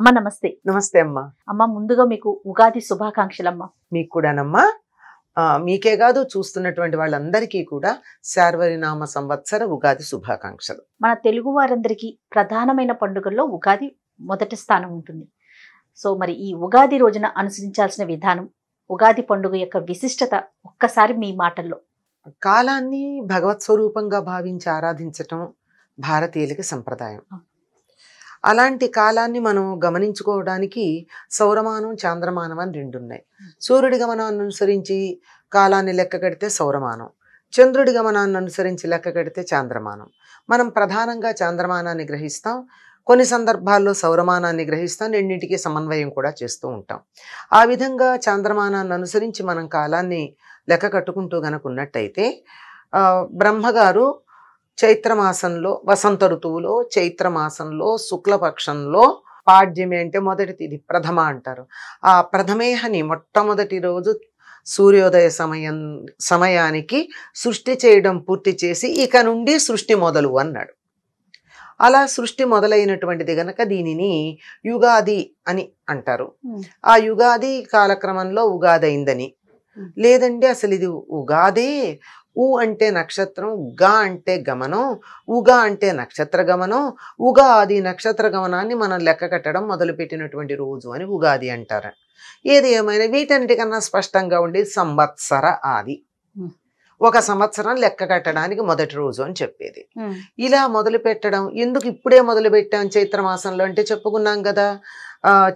అమ్మ నమస్తే. నమస్తే అమ్మా. అమ్మ ముందుగా మీకు ఉగాది శుభాకాంక్షలమ్మ. మీకు కూడానమ్మా, మీకే కాదు చూస్తున్నటువంటి వాళ్ళందరికీ కూడా శార్వరినామ సంవత్సర ఉగాది శుభాకాంక్షలు. మన తెలుగు వారందరికీ ప్రధానమైన పండుగల్లో ఉగాది మొదటి స్థానం ఉంటుంది. సో మరి ఈ ఉగాది రోజున అనుసరించాల్సిన విధానం, ఉగాది పండుగ యొక్క విశిష్టత ఒక్కసారి మీ మాటల్లో. కాలాన్ని భగవత్ స్వరూపంగా భావించి ఆరాధించటం భారతీయులకి సంప్రదాయం. అలాంటి కాలాన్ని మనం గమనించుకోవడానికి సౌరమానం చాంద్రమానం అని రెండు ఉన్నాయి. సూర్యుడి గమనాన్ని అనుసరించి కాలాన్ని లెక్క కడితే సౌరమానం, చంద్రుడి గమనాన్ని అనుసరించి లెక్క కడితే చాంద్రమానం. మనం ప్రధానంగా చాంద్రమానాన్ని గ్రహిస్తాం, కొన్ని సందర్భాల్లో సౌరమానాన్ని గ్రహిస్తాం, రెండింటికి సమన్వయం కూడా చేస్తూ ఉంటాం. ఆ విధంగా చాంద్రమానాన్ని అనుసరించి మనం కాలాన్ని లెక్క కట్టుకుంటూ గనక ఉన్నట్టయితే బ్రహ్మగారు చైత్రమాసంలో వసంత ఋతువులో చైత్రమాసంలో శుక్లపక్షంలో పాడ్యమే అంటే మొదటి తిథి ప్రథమ అంటారు. ఆ ప్రథమేహని మొట్టమొదటి రోజు సూర్యోదయ సమయానికి సృష్టి చేయడం పూర్తి చేసి ఇక నుండి సృష్టి మొదలు అన్నాడు. అలా సృష్టి మొదలైనటువంటిది గనక దీనిని యుగాది అని అంటారు. ఆ యుగాది కాలక్రమంలో ఉగాది అయిందని, లేదంటే అసలు ఇది ఉగాదే. ఊ అంటే నక్షత్రం, గా అంటే గమనం, ఉగా అంటే నక్షత్ర గమనం, ఉగాది నక్షత్ర గమనాన్ని మనం లెక్క కట్టడం మొదలుపెట్టినటువంటి రోజు అని ఉగాది అంటారు. ఏది ఏమైనా వీటన్నిటికన్నా స్పష్టంగా ఉండేది సంవత్సర ఆది, ఒక సంవత్సరం లెక్క కట్టడానికి మొదటి రోజు అని చెప్పేది. ఇలా మొదలు పెట్టడం ఎందుకు ఇప్పుడే మొదలు పెట్టాం చైత్రమాసంలో అంటే చెప్పుకున్నాం కదా,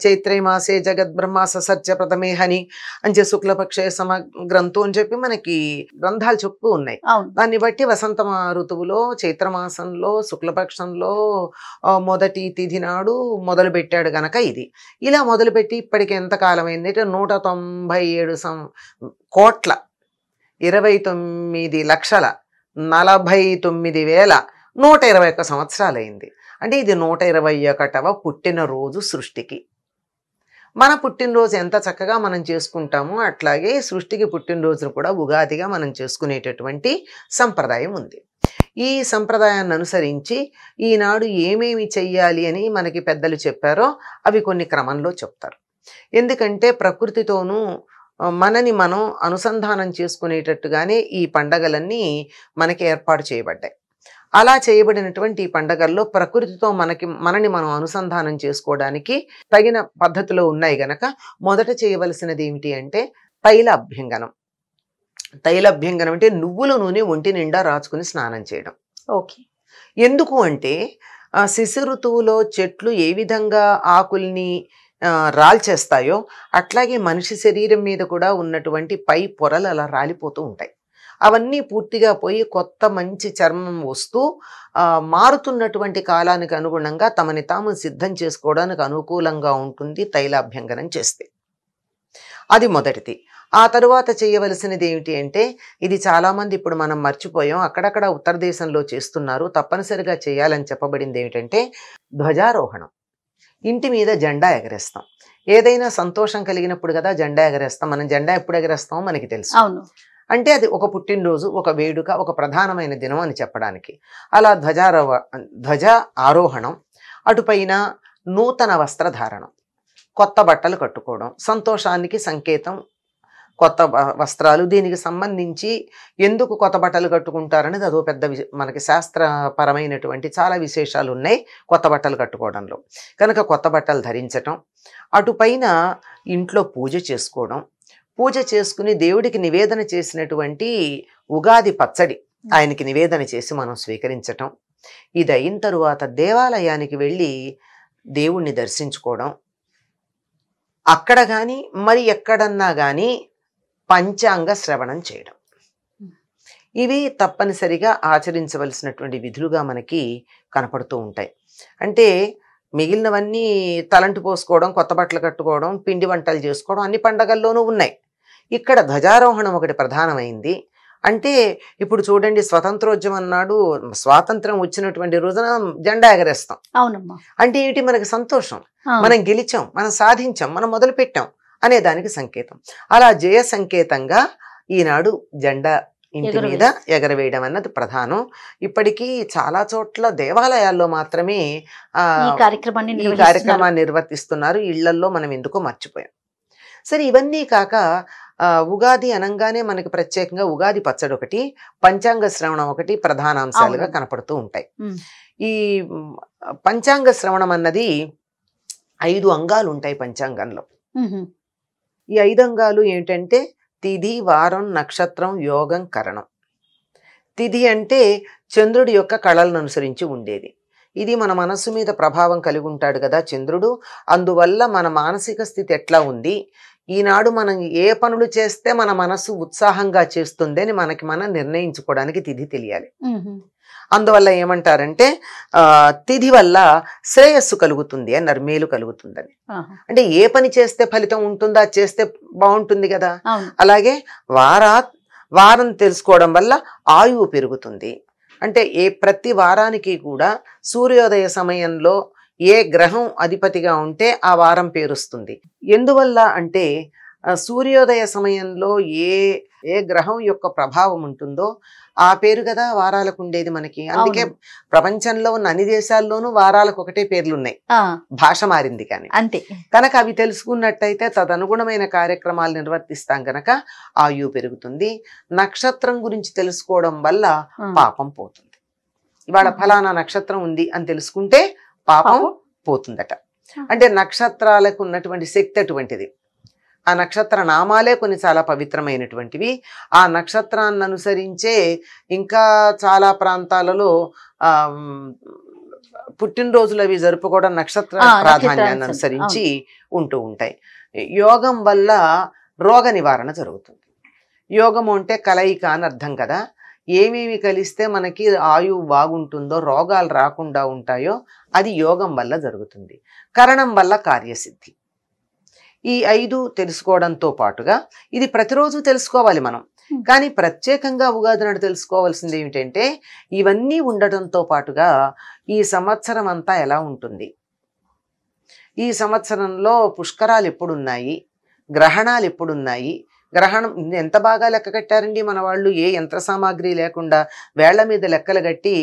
చైత్రమాసే జగద్బ్రహ్మాస సత్య ప్రథమేహని అంచే శుక్లపక్షే సమగ్రంథు అని చెప్పి మనకి గ్రంథాలు చెప్తూ ఉన్నాయి. దాన్ని బట్టి వసంత ఋతువులో చైత్రమాసంలో శుక్లపక్షంలో మొదటి తిథి నాడు మొదలు పెట్టాడు గనక ఇది. ఇలా మొదలుపెట్టి ఇప్పటికి ఎంతకాలం అయింది అంటే 1,99,29,49,121 సంవత్సరాలు అయింది. అంటే ఇది 121వ పుట్టినరోజు సృష్టికి. మన పుట్టినరోజు ఎంత చక్కగా మనం చేసుకుంటామో అట్లాగే సృష్టికి పుట్టినరోజును కూడా ఉగాదిగా మనం చేసుకునేటటువంటి సంప్రదాయం ఉంది. ఈ సంప్రదాయాన్ని అనుసరించి ఈనాడు ఏమేమి చెయ్యాలి అని మనకి పెద్దలు చెప్పారో అవి కొన్ని క్రమంలో చెప్తారు. ఎందుకంటే ప్రకృతితోనూ మనని మనం అనుసంధానం చేసుకునేటట్టుగానే ఈ పండగలన్నీ మనకి ఏర్పాటు చేయబడ్డాయి. అలా చేయబడినటువంటి ఈ పండగల్లో ప్రకృతితో మనని మనం అనుసంధానం చేసుకోవడానికి తగిన పద్ధతిలో ఉన్నాయి గనక మొదట చేయవలసినది ఏమిటి అంటే తైల అభ్యంగనం. తైల అభ్యంగనం అంటే నువ్వుల నూనె ఒంటి నిండా రాచుకుని స్నానం చేయడం. ఓకే, ఎందుకు అంటే శిశి ఋతువులో చెట్లు ఏ విధంగా ఆకుల్ని రాల్చేస్తాయో అట్లాగే మనిషి శరీరం మీద కూడా ఉన్నటువంటి పై పొరలు అలా రాలిపోతూ ఉంటాయి. అవన్నీ పూర్తిగా పోయి కొత్త మంచి చర్మం వస్తూ మారుతున్నటువంటి కాలానికి అనుగుణంగా తమని తాము సిద్ధం చేసుకోవడానికి అనుకూలంగా ఉంటుంది తైలాభ్యంగనం చేస్తే. అది మొదటిది. ఆ తరువాత చేయవలసినది ఏమిటి అంటే, ఇది చాలామంది ఇప్పుడు మనం మర్చిపోయాం, అక్కడక్కడ ఉత్తర దేశంలో చేస్తున్నారు, తప్పనిసరిగా చేయాలని చెప్పబడింది ఏమిటంటే ధ్వజారోహణం. ఇంటి మీద జెండా ఎగరేస్తాం, ఏదైనా సంతోషం కలిగినప్పుడు కదా జెండా ఎగరేస్తాం. మనం జెండా ఎప్పుడు ఎగరేస్తామో మనకి తెలుసు. అంటే అది ఒక పుట్టినరోజు, ఒక వేడుక, ఒక ప్రధానమైన దినం అని చెప్పడానికి. అలా ధ్వజ ఆరోహణం, అటుపైన నూతన వస్త్రధారణం, కొత్త బట్టలు కట్టుకోవడం సంతోషానికి సంకేతం. కొత్త వస్త్రాలు, దీనికి సంబంధించి ఎందుకు కొత్త బట్టలు కట్టుకుంటారనేది అదో పెద్ద మనకి శాస్త్రపరమైనటువంటి చాలా విశేషాలు ఉన్నాయి కొత్త బట్టలు కట్టుకోవడంలో. కనుక కొత్త బట్టలు ధరించటం, అటుపైన ఇంట్లో పూజ చేసుకోవడం, పూజ చేసుకుని దేవుడికి నివేదన చేసినటువంటి ఉగాది పచ్చడి ఆయనకి నివేదన చేసి మనం స్వీకరించటం. ఇది అయిన తరువాత దేవాలయానికి వెళ్ళి దేవుణ్ణి దర్శించుకోవడం. అక్కడ కానీ మరి ఎక్కడన్నా కానీ పంచాంగ శ్రవణం చేయడం. ఇవి తప్పనిసరిగా ఆచరించవలసినటువంటి విధులుగా మనకి కనపడుతూ ఉంటాయి. అంటే మిగిలినవన్నీ తలంటు పోసుకోవడం, కొత్త బట్టలు కట్టుకోవడం, పిండి వంటలు చేసుకోవడం అన్ని పండగల్లోనూ ఉన్నాయి. ఇక్కడ ధ్వజారోహణం ఒకటి ప్రధానమైంది. అంటే ఇప్పుడు చూడండి, స్వతంత్రోద్యమం నాడు స్వాతంత్రం వచ్చినటువంటి రోజున జెండా ఎగరేస్తాం. అవునమ్మా. అంటే ఏంటి, మనకి సంతోషం, మనం గెలిచాం, మనం సాధించాం, మనం మొదలు పెట్టాం అనే దానికి సంకేతం. అలా జయ సంకేతంగా ఈనాడు జెండా ఇంటి మీద ఎగరవేయడం అన్నది ప్రధానం. ఇప్పటికీ చాలా చోట్ల దేవాలయాల్లో మాత్రమే ఈ కార్యక్రమాన్ని నిర్వర్తిస్తున్నారు. ఇళ్లల్లో మనం ఎందుకో మర్చిపోయాం. సరే, ఇవన్నీ కాక ఉగాది అనంగానే మనకి ప్రత్యేకంగా ఉగాది పచ్చడి ఒకటి, పంచాంగ శ్రవణం ఒకటి ప్రధానాంశాలుగా కనపడుతూ ఉంటాయి. ఈ పంచాంగ శ్రవణం అన్నది 5 అంగాలు ఉంటాయి పంచాంగంలో. ఈ 5 అంగాలు ఏంటంటే తిథి, వారం, నక్షత్రం, యోగం, కరణం. తిథి అంటే చంద్రుడి యొక్క కళలను అనుసరించి ఉండేది. ఇది మన మనసు మీద ప్రభావం కలిగి ఉంటాడు కదా చంద్రుడు. అందువల్ల మన మానసిక స్థితి ఎట్లా ఉంది, ఈనాడు మనం ఏ పనులు చేస్తే మన మనసు ఉత్సాహంగా చేస్తుంది అని మనకి మనం నిర్ణయించుకోవడానికి తిథి తెలియాలి. అందువల్ల ఏమంటారంటే తిథి వల్ల శ్రేయస్సు కలుగుతుంది అన్నారు, మేలు కలుగుతుందని. అంటే ఏ పని చేస్తే ఫలితం ఉంటుందో అది చేస్తే బాగుంటుంది కదా. అలాగే వారం తెలుసుకోవడం వల్ల ఆయువు పెరుగుతుంది. అంటే ప్రతి వారానికి కూడా సూర్యోదయ సమయంలో ఏ గ్రహం అధిపతిగా ఉంటే ఆ వారం పేరుస్తుంది. ఎందువల్ల అంటే సూర్యోదయ సమయంలో ఏ గ్రహం యొక్క ప్రభావం ఉంటుందో ఆ పేరు కదా వారాలకు ఉండేది మనకి. అందుకే ప్రపంచంలో ఉన్న అన్ని దేశాల్లోనూ వారాలకు ఒకటే పేర్లు ఉన్నాయి, భాష మారింది కానీ. అంతే కనుక అవి తెలుసుకున్నట్టయితే తదనుగుణమైన కార్యక్రమాలు నిర్వర్తిస్తాం గనక ఆయు పెరుగుతుంది. నక్షత్రం గురించి తెలుసుకోవడం వల్ల పాపం పోతుంది. ఇవాళ ఫలానా నక్షత్రం ఉంది అని తెలుసుకుంటే పాపం పోతుందట. అంటే నక్షత్రాలకు ఉన్నటువంటి శక్తి అటువంటిది. ఆ నక్షత్ర నామాలే కొన్ని చాలా పవిత్రమైనటువంటివి. ఆ నక్షత్రాన్ని అనుసరించే ఇంకా చాలా ప్రాంతాలలో పుట్టినరోజులు అవి జరుపుకోవడం నక్షత్ర ప్రాధాన్యాన్ని అనుసరించి ఉంటూ ఉంటాయి. యోగం వల్ల రోగ నివారణ జరుగుతుంది. యోగం అంటే కలయిక అని అర్థం కదా. ఏమేమి కలిస్తే మనకి ఆయువు బాగుంటుందో, రోగాలు రాకుండా ఉంటాయో అది యోగం వల్ల జరుగుతుంది. కరణం వల్ల కార్యసిద్ధి. ఈ 5 తెలుసుకోవడంతో పాటుగా ఇది ప్రతిరోజు తెలుసుకోవాలి మనం. కానీ ప్రత్యేకంగా ఉగాది నాడు తెలుసుకోవాల్సింది ఏమిటంటే ఇవన్నీ ఉండటంతో పాటుగా ఈ సంవత్సరం అంతా ఎలా ఉంటుంది, ఈ సంవత్సరంలో పుష్కరాలు ఎప్పుడున్నాయి, గ్రహణాలు ఎప్పుడున్నాయి, గ్రహణం ఎంత బాగా లెక్క కట్టారండి మన వాళ్ళు. ఏ యంత్ర సామాగ్రి లేకుండా వేళ్ల మీద లెక్కలు కట్టి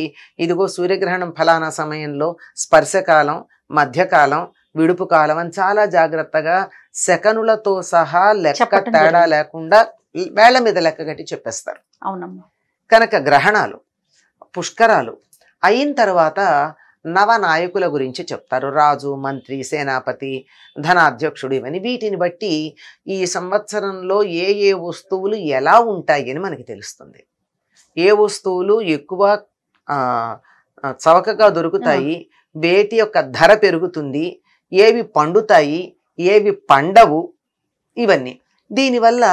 ఇదిగో సూర్యగ్రహణం ఫలానా సమయంలో, స్పర్శకాలం, మధ్యకాలం, విడుపు కాలం అని చాలా జాగ్రత్తగా సెకనులతో సహా లెక్క తేడా లేకుండా వేళ్ల మీద లెక్క కట్టి చెప్పేస్తారు. అవునమ్మా. కనుక గ్రహణాలు, పుష్కరాలు అయిన తర్వాత నవనాయకుల గురించి చెప్తారు. రాజు, మంత్రి, సేనాపతి, ధనాధ్యక్షుడు, ఇవన్నీ వీటిని బట్టి ఈ సంవత్సరంలో ఏ ఏ వస్తువులు ఎలా ఉంటాయి అని మనకి తెలుస్తుంది. ఏ వస్తువులు ఎక్కువ చవకగా దొరుకుతాయి, వేటి యొక్క ధర పెరుగుతుంది, ఏవి పండుతాయి, ఏవి పండవు, ఇవన్నీ. దీనివల్ల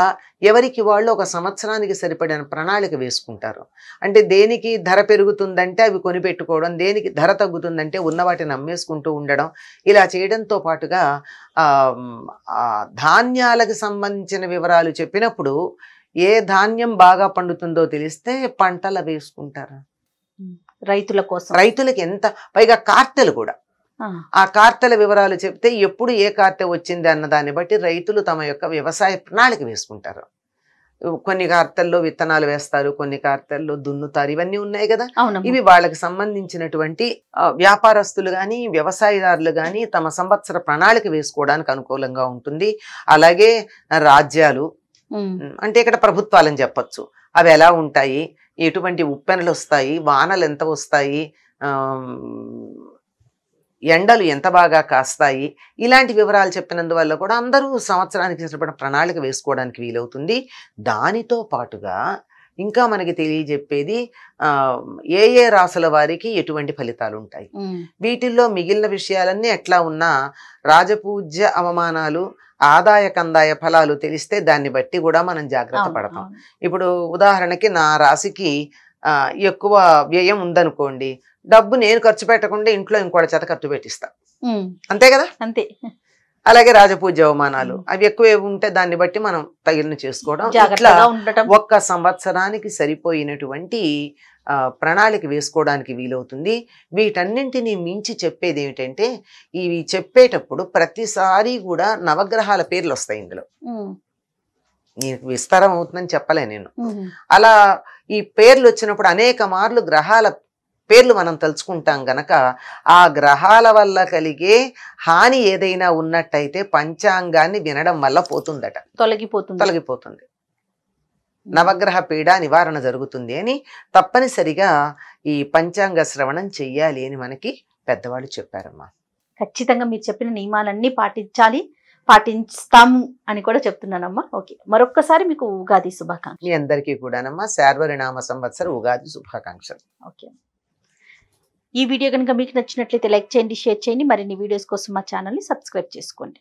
ఎవరికి వాళ్ళు ఒక సంవత్సరానికి సరిపడిన ప్రణాళిక వేసుకుంటారు. అంటే దేనికి ధర పెరుగుతుందంటే అవి కొనిపెట్టుకోవడం, దేనికి ధర తగ్గుతుందంటే ఉన్న వాటిని అమ్మేసుకుంటూ ఉండడం. ఇలా చేయడంతో పాటుగా ధాన్యాలకు సంబంధించిన వివరాలు చెప్పినప్పుడు ఏ ధాన్యం బాగా పండుతుందో తెలిస్తే పంటలు వేసుకుంటారు రైతుల కోసం. రైతులకు ఎంత పైగా కార్తెలు కూడా, ఆ కార్తెల వివరాలు చెప్తే ఎప్పుడు ఏ కార్తె వచ్చింది అన్న దాన్ని బట్టి రైతులు తమ యొక్క వ్యవసాయ ప్రణాళిక వేసుకుంటారు. కొన్ని కార్తెల్లో విత్తనాలు వేస్తారు, కొన్ని కార్తెల్లో దున్నుతారు, ఇవన్నీ ఉన్నాయి కదా. ఇవి వాళ్ళకి సంబంధించినటువంటి వ్యాపారస్తులు కానీ వ్యవసాయదారులు కానీ తమ సంవత్సర ప్రణాళిక వేసుకోవడానికి అనుకూలంగా ఉంటుంది. అలాగే రాజ్యాలు అంటే ఇక్కడ ప్రభుత్వాలని చెప్పచ్చు, అవి ఎలా ఉంటాయి, ఎటువంటి ఉప్పెనలు వస్తాయి, వానలు ఎంత వస్తాయి, ఎండలు ఎంత బాగా కాస్తాయి, ఇలాంటి వివరాలు చెప్పినందువల్ల కూడా అందరూ సంవత్సరానికి సరిపడిన ప్రణాళిక వేసుకోవడానికి వీలవుతుంది. దానితో పాటుగా ఇంకా మనకి తెలియజెప్పేది ఏ ఏ రాసుల వారికి ఎటువంటి ఫలితాలు ఉంటాయి. వీటిల్లో మిగిలిన విషయాలన్నీ ఎట్లా ఉన్నా రాజపూజ్య అవమానాలు, ఆదాయ కందాయ ఫలాలు తెలిస్తే దాన్ని బట్టి కూడా మనం జాగ్రత్త పడతాం. ఇప్పుడు ఉదాహరణకి నా రాశికి ఎక్కువ వ్యయం ఉందనుకోండి, డబ్బు నేను ఖర్చు పెట్టకుండా ఇంట్లో ఇంకోటి చేత ఖర్చు పెట్టిస్తా, అంతే కదా. అంతే. అలాగే రాజపూజ అవమానాలు అవి ఎక్కువ ఉంటే దాన్ని బట్టి మనం తగిలిన చేసుకోవడం, ఇట్లా ఒక్క సంవత్సరానికి సరిపోయినటువంటి ప్రణాళిక వేసుకోవడానికి వీలవుతుంది. వీటన్నింటినీ మించి చెప్పేది ఏమిటంటే ఇవి చెప్పేటప్పుడు ప్రతిసారి కూడా నవగ్రహాల పేర్లు వస్తాయి ఇందులో. నీకు విస్తారం అవుతుందని చెప్పలే నేను. అలా ఈ పేర్లు వచ్చినప్పుడు అనేక మార్లు గ్రహాల పేర్లు మనం తలుచుకుంటాం గనక ఆ గ్రహాల వల్ల కలిగే హాని ఏదైనా ఉన్నట్టయితే పంచాంగాన్ని వినడం వల్ల పోతుందట, తొలగిపోతుంది, నవగ్రహ పీడ నివారణ జరుగుతుంది అని తప్పనిసరిగా ఈ పంచాంగ శ్రవణం చెయ్యాలి అని మనకి పెద్దవాళ్ళు చెప్పారమ్మా. ఖచ్చితంగా మీరు చెప్పిన నియమాలన్నీ పాటించాలి, పాటిస్తాము అని కూడా చెప్తున్నానమ్మా. ఓకే, మరొక్కసారి మీకు ఉగాది శుభాకాంక్ష. మీ అందరికీ కూడానమ్మా శార్వరినామ సంవత్సర ఉగాది శుభాకాంక్షలు. ఓకే, ఈ వీడియో కనుక మీకు నచ్చినట్లయితే లైక్ చేయండి, షేర్ చేయండి. మరిన్ని వీడియోస్ కోసం మా ఛానల్ని సబ్స్క్రైబ్ చేసుకోండి.